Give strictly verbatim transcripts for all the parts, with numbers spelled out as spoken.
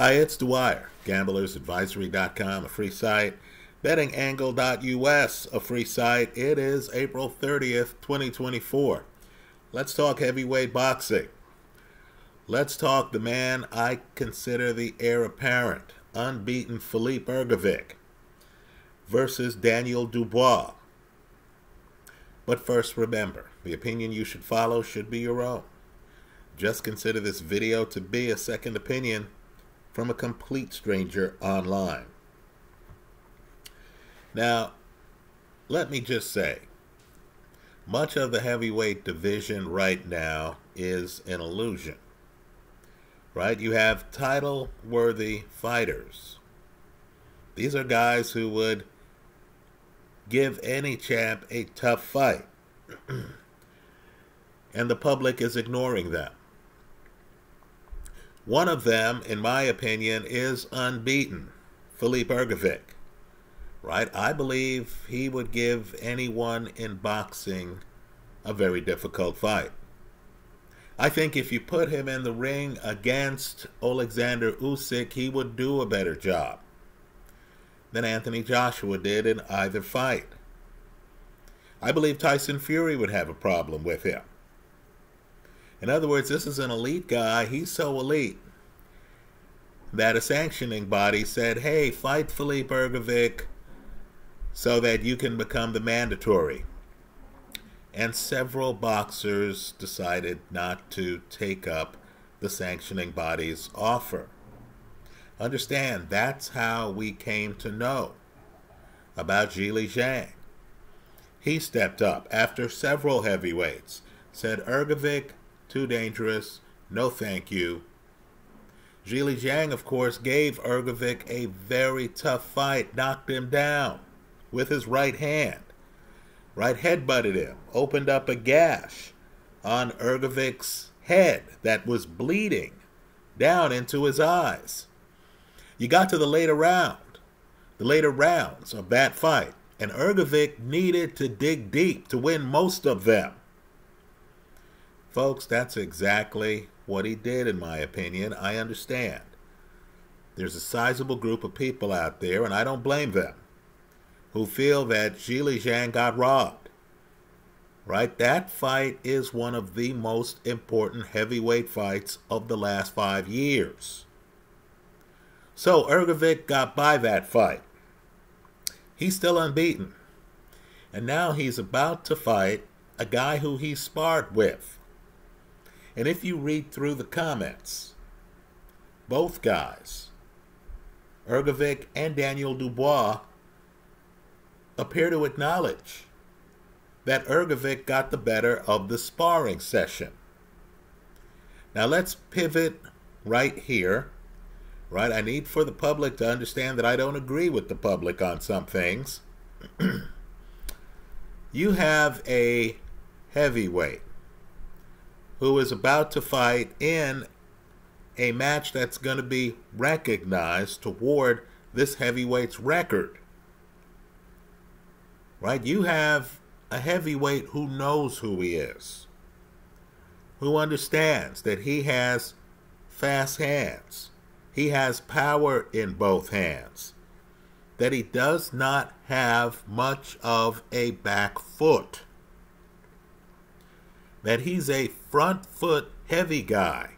Hi, it's Dwyer, Gamblers Advisory dot com, a free site, Betting Angle dot U S, a free site. It is April thirtieth, twenty twenty-four. Let's talk heavyweight boxing. Let's talk the man I consider the heir apparent, unbeaten Filip Hrgović versus Daniel Dubois. But first, remember, the opinion you should follow should be your own. Just consider this video to be a second opinion from a complete stranger online. Now, let me just say, much of the heavyweight division right now is an illusion, right? You have title-worthy fighters. These are guys who would give any champ a tough fight. And the public is ignoring them. One of them, in my opinion, is unbeaten, Filip Hrgović. Right? I believe he would give anyone in boxing a very difficult fight. I think if you put him in the ring against Oleksandr Usyk, he would do a better job than Anthony Joshua did in either fight. I believe Tyson Fury would have a problem with him. In other words, this is an elite guy. He's so elite that a sanctioning body said, hey, fight Filip Hrgović so that you can become the mandatory. And several boxers decided not to take up the sanctioning body's offer. Understand, that's how we came to know about Zhilei Zhang. He stepped up after several heavyweights, said, Hrgović, too dangerous, no thank you. Zhilei Zhang, of course, gave Hrgović a very tough fight, knocked him down with his right hand, right headbutted him, opened up a gash on Hrgovic's head that was bleeding down into his eyes. You got to the later round, the later rounds of that fight, and Hrgović needed to dig deep to win most of them. Folks, that's exactly what he did, in my opinion. I understand. There's a sizable group of people out there, and I don't blame them, who feel that Zhilei Zhang got robbed. Right? That fight is one of the most important heavyweight fights of the last five years. So Hrgović got by that fight. He's still unbeaten. And now he's about to fight a guy who he sparred with. And if you read through the comments, both guys, Hrgović and Daniel Dubois, appear to acknowledge that Hrgović got the better of the sparring session. Now let's pivot right here. Right, I need for the public to understand that I don't agree with the public on some things. You have a heavyweight who is about to fight in a match that's going to be recognized toward this heavyweight's record. Right, you have a heavyweight who knows who he is, who understands that he has fast hands. He has power in both hands, that he does not have much of a back foot, that he's a front foot heavy guy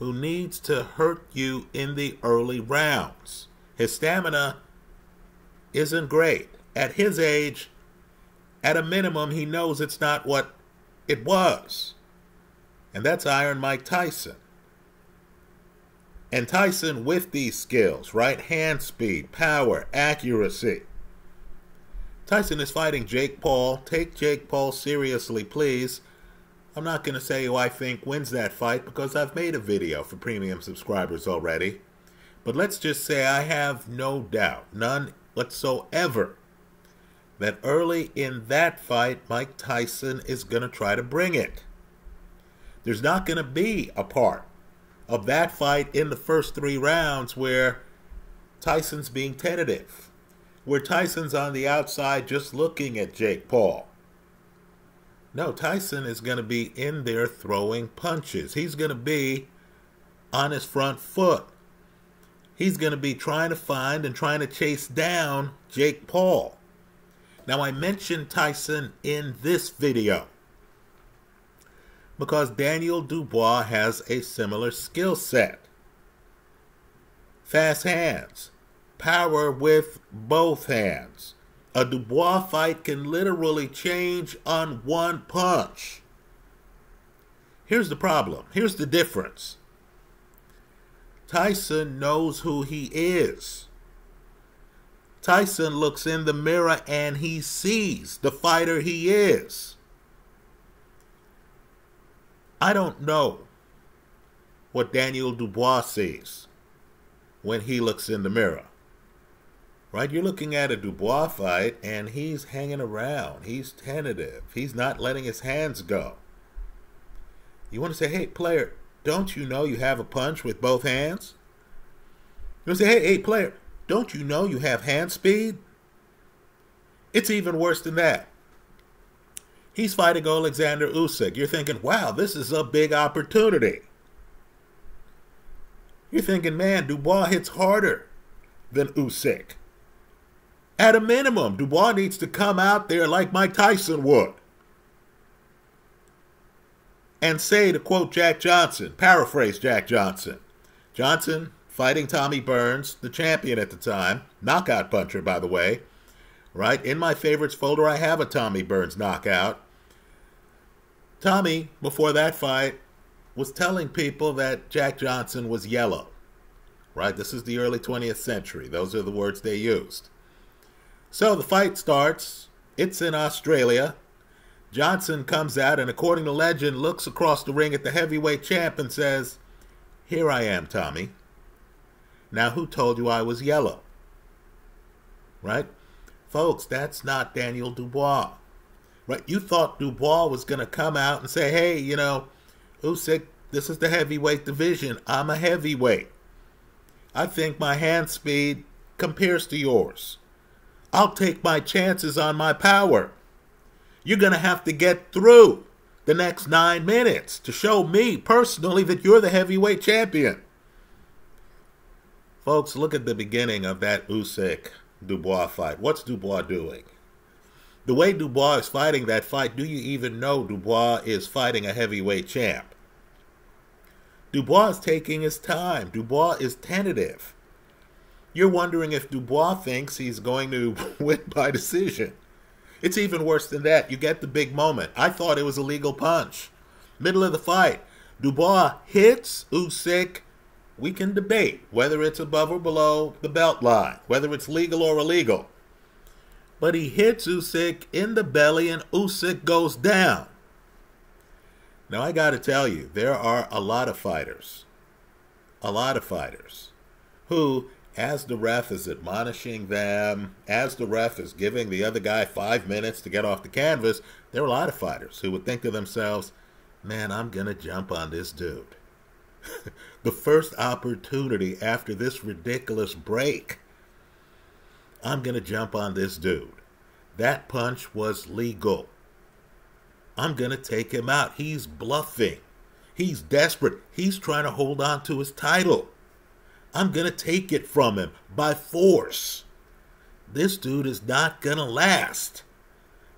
who needs to hurt you in the early rounds. His stamina isn't great. At his age, at a minimum, he knows it's not what it was. And that's Iron Mike Tyson. And Tyson, with these skills, right? Hand speed, power, accuracy. Tyson is fighting Jake Paul. Take Jake Paul seriously, please. I'm not going to say who I think wins that fight because I've made a video for premium subscribers already. But let's just say I have no doubt, none whatsoever, that early in that fight, Mike Tyson is going to try to bring it. There's not going to be a part of that fight in the first three rounds where Tyson's being tentative, where Tyson's on the outside just looking at Jake Paul. No, Tyson is going to be in there throwing punches. He's going to be on his front foot. he's going to be trying to find and trying to chase down Jake Paul. Now, I mentioned Tyson in this video because Daniel Dubois has a similar skill set. Fast hands, power with both hands. A Dubois fight can literally change on one punch. Here's the problem. Here's the difference. Tyson knows who he is. Tyson looks in the mirror and he sees the fighter he is. I don't know what Daniel Dubois sees when he looks in the mirror. Right? You're looking at a Dubois fight and he's hanging around. He's tentative. He's not letting his hands go. You want to say, hey, player, don't you know you have a punch with both hands? You want to say, hey, hey, player, don't you know you have hand speed? It's even worse than that. He's fighting Oleksandr Usyk. You're thinking, wow, this is a big opportunity. You're thinking, man, Dubois hits harder than Usyk. At a minimum, Dubois needs to come out there like Mike Tyson would and say, to quote Jack Johnson, paraphrase Jack Johnson, Johnson, fighting Tommy Burns, the champion at the time, knockout puncher, by the way, right? In my favorites folder, I have a Tommy Burns knockout. Tommy, before that fight, was telling people that Jack Johnson was yellow, right? This is the early twentieth century. Those are the words they used. So the fight starts. It's in Australia. Johnson comes out and, according to legend, looks across the ring at the heavyweight champ and says, "Here I am, Tommy. Now, who told you I was yellow?" Right? Folks, that's not Daniel Dubois. Right? You thought Dubois was going to come out and say, hey, you know, Usyk, this is the heavyweight division. I'm a heavyweight. I think my hand speed compares to yours. I'll take my chances on my power. You're going to have to get through the next nine minutes to show me personally that you're the heavyweight champion. Folks, look at the beginning of that Usyk-Dubois fight. What's Dubois doing? The way Dubois is fighting that fight, do you even know Dubois is fighting a heavyweight champ? Dubois is taking his time. Dubois is tentative. You're wondering if Dubois thinks he's going to win by decision. It's even worse than that. You get the big moment. I thought it was a legal punch. Middle of the fight, Dubois hits Usyk. We can debate whether it's above or below the belt line, whether it's legal or illegal. But he hits Usyk in the belly and Usyk goes down. Now, I got to tell you, there are a lot of fighters, a lot of fighters who, as the ref is admonishing them, as the ref is giving the other guy five minutes to get off the canvas, there are a lot of fighters who would think to themselves, man, I'm going to jump on this dude. The first opportunity after this ridiculous break, I'm going to jump on this dude. That punch was legal. I'm going to take him out. He's bluffing. He's desperate. He's trying to hold on to his title. I'm going to take it from him by force. This dude is not going to last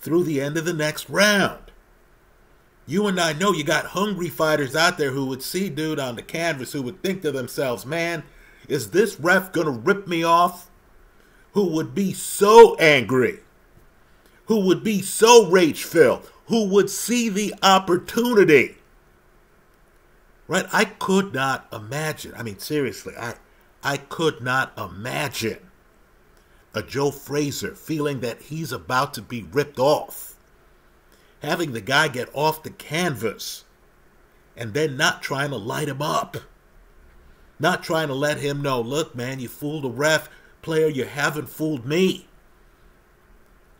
through the end of the next round. You and I know you got hungry fighters out there who would see dude on the canvas, who would think to themselves, man, is this ref going to rip me off? Who would be so angry, who would be so rage-filled, who would see the opportunity. Right? I could not imagine. I mean, seriously, I, I could not imagine a Joe Frazier feeling that he's about to be ripped off. Having the guy get off the canvas and then not trying to light him up. Not trying to let him know, look, man, you fooled the ref. Player, you haven't fooled me.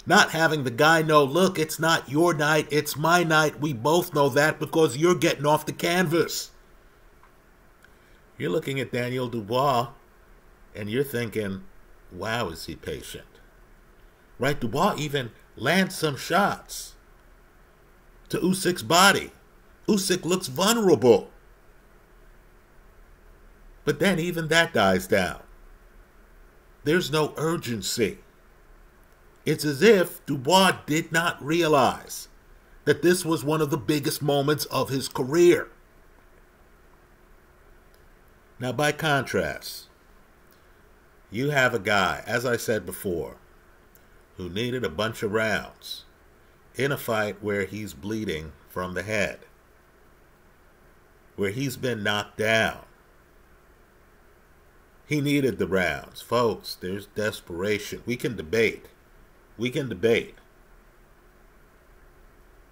Not having the guy know, look, it's not your night, it's my night. We both know that because you're getting off the canvas. You're looking at Daniel Dubois and you're thinking, wow, is he patient? Right? Dubois even lands some shots to Usyk's body. Usyk looks vulnerable. But then even that dies down. There's no urgency. It's as if Dubois did not realize that this was one of the biggest moments of his career. Now, by contrast, you have a guy, as I said before, who needed a bunch of rounds in a fight where he's bleeding from the head, where he's been knocked down. He needed the rounds. Folks, there's desperation. We can debate. We can debate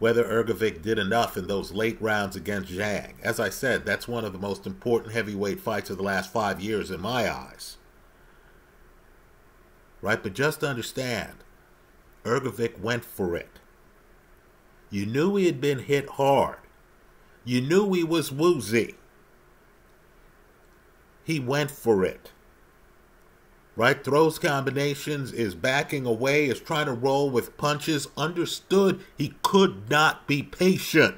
whether Hrgović did enough in those late rounds against Zhang. As I said, that's one of the most important heavyweight fights of the last five years in my eyes. Right? But just understand, Hrgović went for it. You knew he had been hit hard. You knew he was woozy. He went for it. Right? Throws combinations, is backing away, is trying to roll with punches. Understood he could not be patient.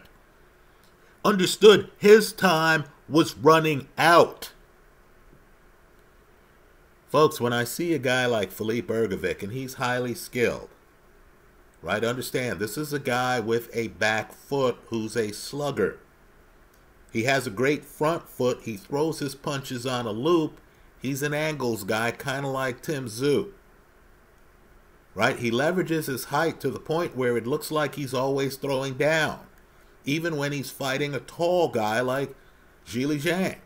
Understood his time was running out. Folks, when I see a guy like Filip Hrgović, and he's highly skilled, right, understand this is a guy with a back foot who's a slugger. He has a great front foot. He throws his punches on a loop. He's an angles guy, kind of like Tim Tszyu. Right? He leverages his height to the point where it looks like he's always throwing down, even when he's fighting a tall guy like Zhilei Zhang.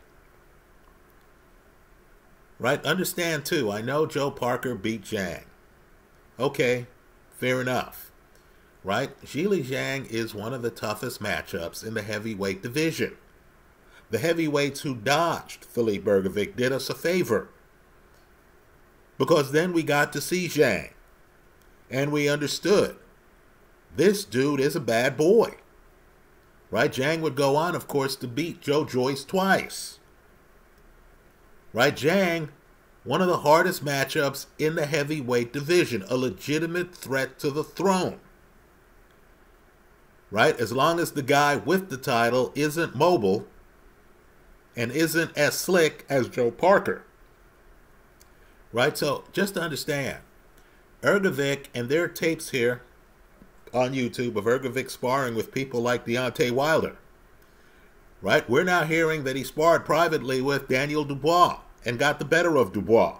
Right? Understand, too, I know Joe Parker beat Zhang. Okay, fair enough. Right? Zhilei Zhang is one of the toughest matchups in the heavyweight division. The heavyweights who dodged Filip Hrgović did us a favor, because then we got to see Zhang, and we understood this dude is a bad boy. Right? Zhang would go on, of course, to beat Joe Joyce twice. Right? Zhang, one of the hardest matchups in the heavyweight division, a legitimate threat to the throne. Right? As long as the guy with the title isn't mobile and isn't as slick as Joe Parker. Right? So just to understand, Hrgović, and there are tapes here on YouTube of Hrgović sparring with people like Deontay Wilder. Right? We're now hearing that he sparred privately with Daniel Dubois and got the better of Dubois.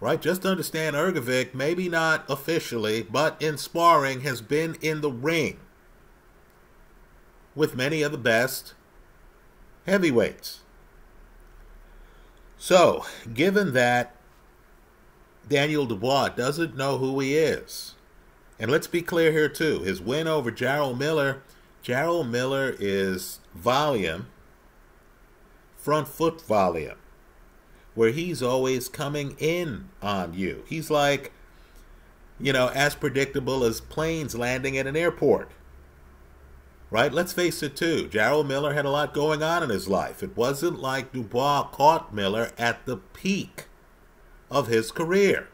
Right? Just to understand, Hrgović, maybe not officially, but in sparring, has been in the ring with many of the best heavyweights. So, given that Daniel Dubois doesn't know who he is, and let's be clear here too, his win over Jarrell Miller, Jarrell Miller is volume, front foot volume, where he's always coming in on you. He's like, you know, as predictable as planes landing at an airport. Right? Let's face it, too. Jarrell Miller had a lot going on in his life. It wasn't like Dubois caught Miller at the peak of his career.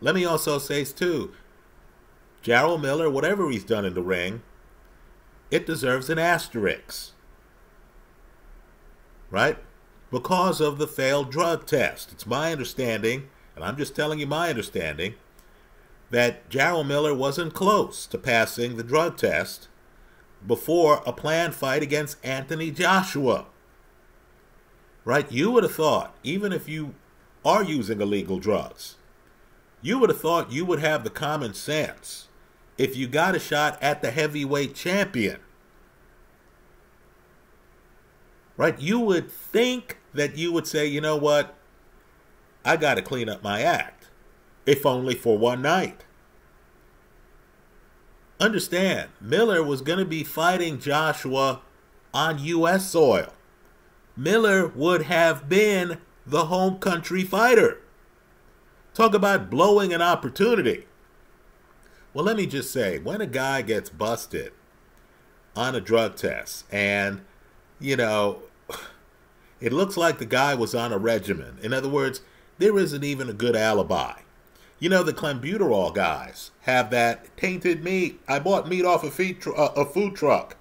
Let me also say, too, Jarrell Miller, whatever he's done in the ring, it deserves an asterisk. Right? Because of the failed drug test. It's my understanding, and I'm just telling you my understanding, that Jarrell Miller wasn't close to passing the drug test before a planned fight against Anthony Joshua. Right? You would have thought, even if you are using illegal drugs, you would have thought you would have the common sense if you got a shot at the heavyweight champion. Right? You would think that you would say, you know what? I got to clean up my act, if only for one night. Understand, Miller was going to be fighting Joshua on U S soil. Miller would have been the home country fighter. Talk about blowing an opportunity. Well, let me just say, when a guy gets busted on a drug test and, you know, it looks like the guy was on a regimen. In other words, there isn't even a good alibi. You know, the clenbuterol guys have that tainted meat. I bought meat off a feed tr uh, a food truck,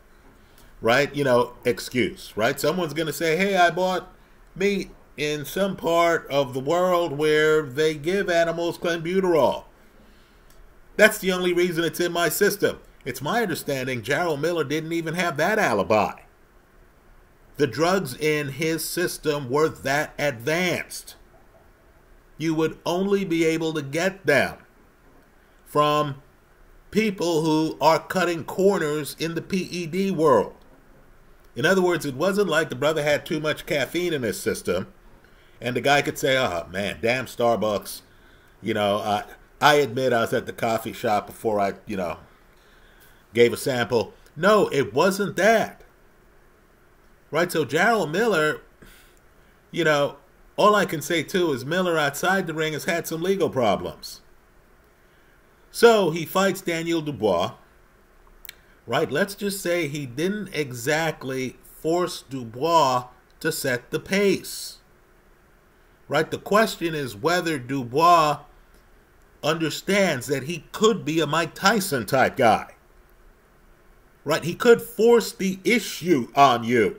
right? You know, excuse, right? Someone's going to say, hey, I bought meat in some part of the world where they give animals clenbuterol. That's the only reason it's in my system. It's my understanding Jarrell Miller didn't even have that alibi. The drugs in his system were that advanced. You would only be able to get them from people who are cutting corners in the P E D world. In other words, it wasn't like the brother had too much caffeine in his system and the guy could say, oh man, damn Starbucks. You know, I, I admit I was at the coffee shop before I, you know, gave a sample. No, it wasn't that. Right, so Jarrell Miller, you know, all I can say too is Miller outside the ring has had some legal problems. So he fights Daniel Dubois. Right, let's just say he didn't exactly force Dubois to set the pace. Right, the question is whether Dubois understands that he could be a Mike Tyson type guy. Right, he could force the issue on you.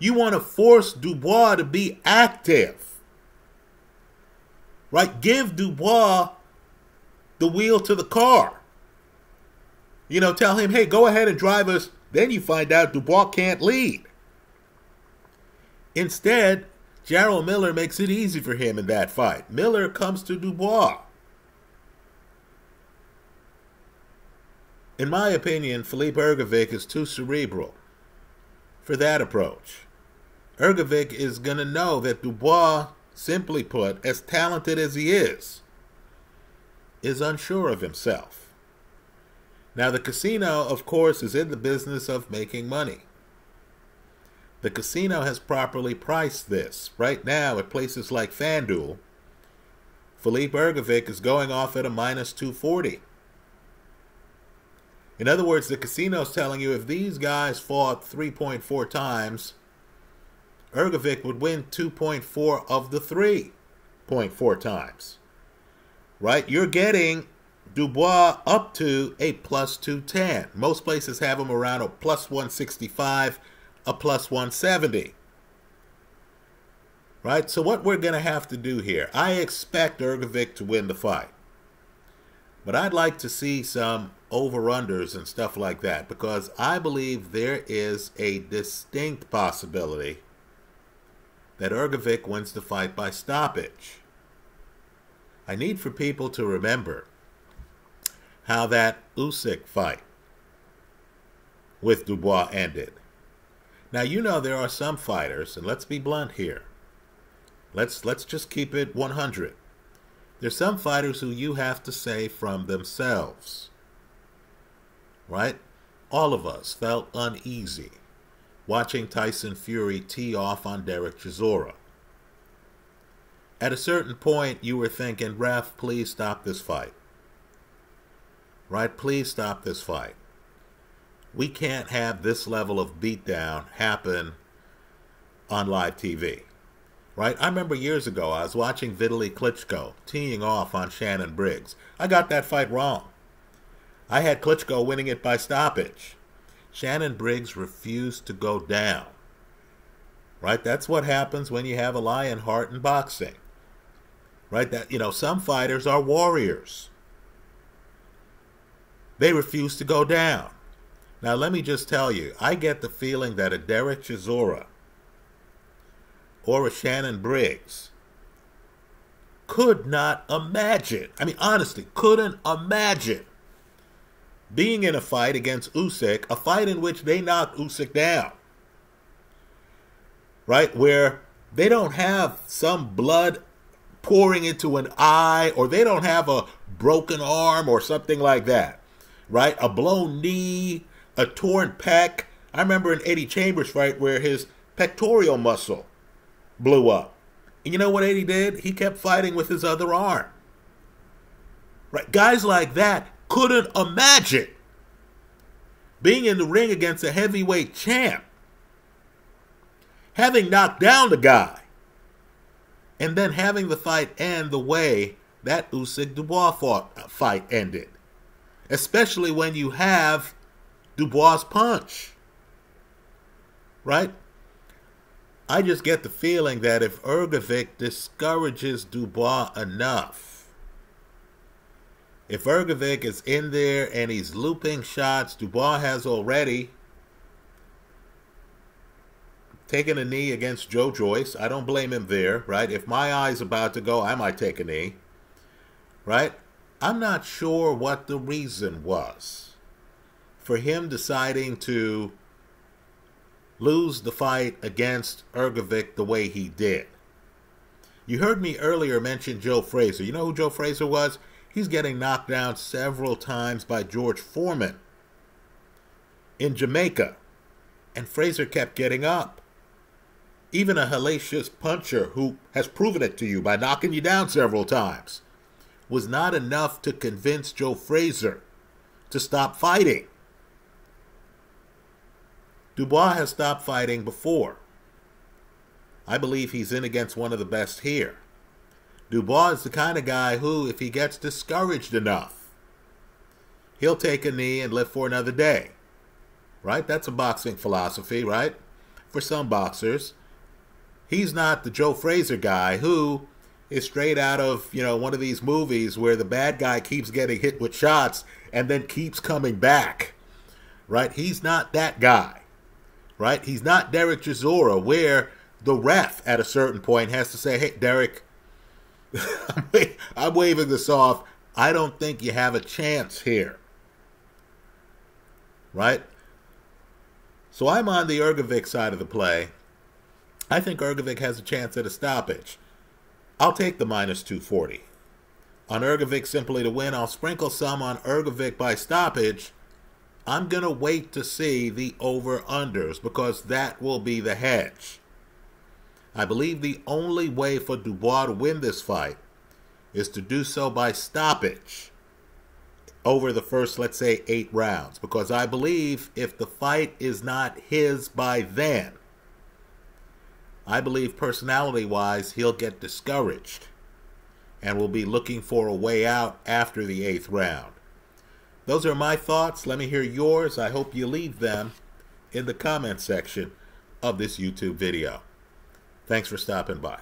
You want to force Dubois to be active. Right, give Dubois the wheel to the car. You know, tell him, hey, go ahead and drive us. Then you find out Dubois can't lead. Instead, Jarrell Miller makes it easy for him in that fight. Miller comes to Dubois. In my opinion, Filip Hrgović is too cerebral for that approach. Hrgović is going to know that Dubois, simply put, as talented as he is, is unsure of himself. Now, the casino, of course, is in the business of making money. The casino has properly priced this. Right now, at places like FanDuel, Filip Hrgović is going off at a minus two forty. In other words, the casino's telling you if these guys fought three point four times, Hrgović would win two point four of the three point four times. Right? You're getting Dubois up to a plus two ten. Most places have him around a plus one sixty-five, a plus one seventy. Right? So what we're going to have to do here, I expect Hrgović to win the fight. But I'd like to see some over-unders and stuff like that, because I believe there is a distinct possibility that Hrgović wins the fight by stoppage. I need for people to remember how that Usyk fight with Dubois ended. Now, you know there are some fighters, and let's be blunt here. Let's, let's just keep it one hundred. There's some fighters who you have to say from themselves, right? All of us felt uneasy watching Tyson Fury tee off on Derek Chisora. At a certain point, you were thinking, ref, please stop this fight. Right? Please stop this fight. We can't have this level of beatdown happen on live T V. Right? I remember years ago, I was watching Vitaly Klitschko teeing off on Shannon Briggs. I got that fight wrong. I had Klitschko winning it by stoppage. Shannon Briggs refused to go down. Right? That's what happens when you have a lion heart in boxing. Right? That, you know, some fighters are warriors. They refuse to go down. Now, let me just tell you, I get the feeling that a Derek Chisora or a Shannon Briggs could not imagine, I mean, honestly, couldn't imagine being in a fight against Usyk, a fight in which they knocked Usyk down, right? Where they don't have some blood pouring into an eye, or they don't have a broken arm or something like that, right? A blown knee, a torn pec. I remember an Eddie Chambers fight where his pectoral muscle blew up. And you know what Eddie did? He kept fighting with his other arm. Right? Guys like that couldn't imagine being in the ring against a heavyweight champ, having knocked down the guy, and then having the fight end the way that Usyk-Dubois fought, fight ended. Especially when you have Dubois' punch. Right? I just get the feeling that if Hrgović discourages Dubois enough, if Hrgović is in there and he's looping shots, Dubois has already taken a knee against Joe Joyce. I don't blame him there, right? If my eye's about to go, I might take a knee, right? I'm not sure what the reason was for him deciding to lose the fight against Hrgović the way he did. You heard me earlier mention Joe Frazier. You know who Joe Frazier was? He's getting knocked down several times by George Foreman in Jamaica, and Frazier kept getting up. Even a hellacious puncher who has proven it to you by knocking you down several times was not enough to convince Joe Frazier to stop fighting. Dubois has stopped fighting before. I believe he's in against one of the best here. Dubois is the kind of guy who, if he gets discouraged enough, he'll take a knee and live for another day. Right? That's a boxing philosophy, right? For some boxers. He's not the Joe Frazier guy who is straight out of, you know, one of these movies where the bad guy keeps getting hit with shots and then keeps coming back. Right? He's not that guy. Right? He's not Derek Chisora, where the ref at a certain point has to say, hey, Derek, I'm waving this off. I don't think you have a chance here. Right? So I'm on the Hrgović side of the play. I think Hrgović has a chance at a stoppage. I'll take the minus two forty. On Hrgović simply to win, I'll sprinkle some on Hrgović by stoppage. I'm going to wait to see the over-unders because that will be the hedge. I believe the only way for Dubois to win this fight is to do so by stoppage over the first, let's say, eight rounds. Because I believe if the fight is not his by then, I believe personality-wise he'll get discouraged and will be looking for a way out after the eighth round. Those are my thoughts. Let me hear yours. I hope you leave them in the comment section of this YouTube video. Thanks for stopping by.